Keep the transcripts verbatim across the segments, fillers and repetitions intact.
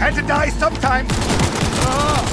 Had to die sometime. Uh.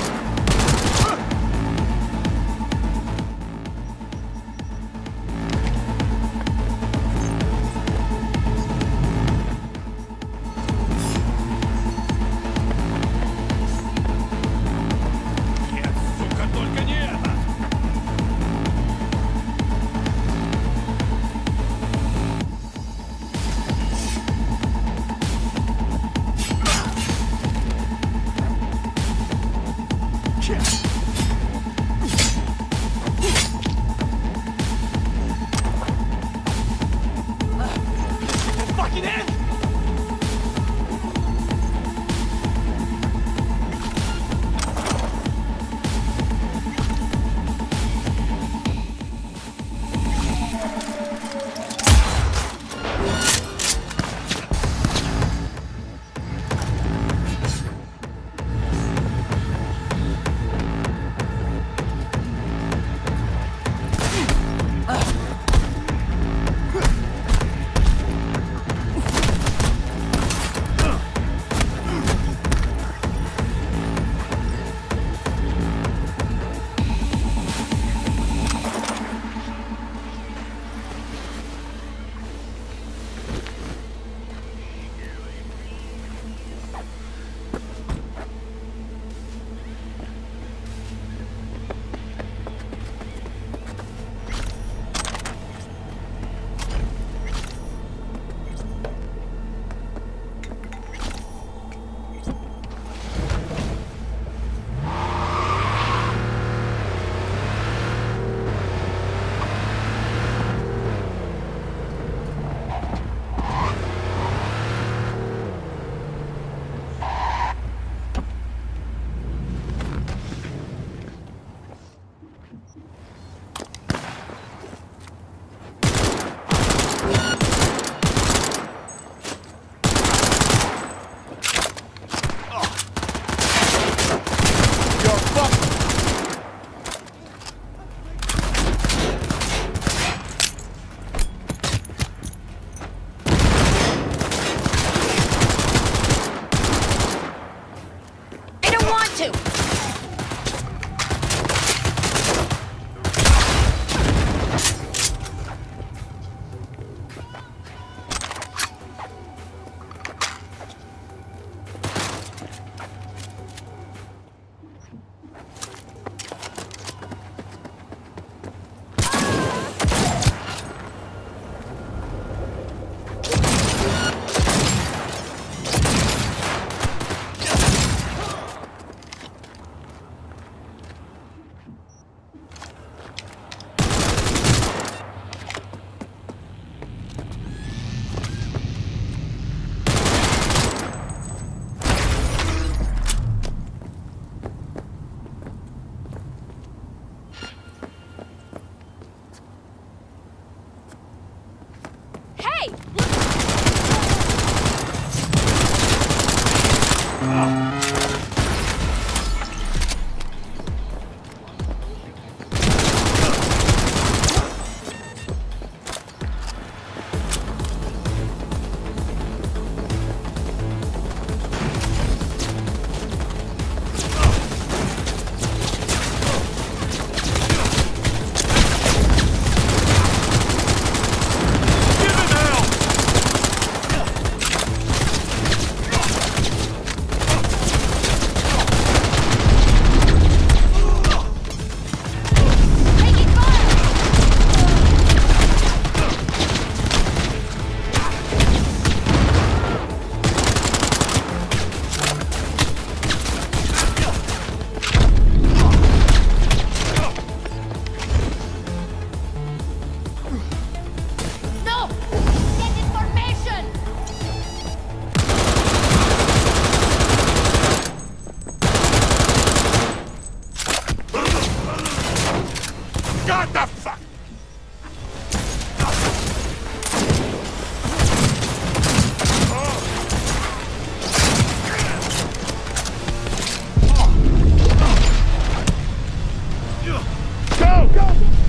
Go!